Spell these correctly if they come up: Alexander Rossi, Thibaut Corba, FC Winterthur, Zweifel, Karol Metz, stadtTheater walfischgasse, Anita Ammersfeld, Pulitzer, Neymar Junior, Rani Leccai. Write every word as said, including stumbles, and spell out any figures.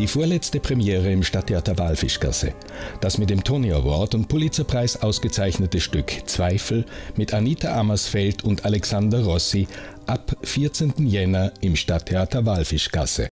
Die vorletzte Premiere im Stadttheater Walfischgasse. Das mit dem Tony Award und Pulitzerpreis ausgezeichnete Stück Zweifel mit Anita Ammersfeld und Alexander Rossi ab vierzehnten Jänner im Stadttheater Walfischgasse.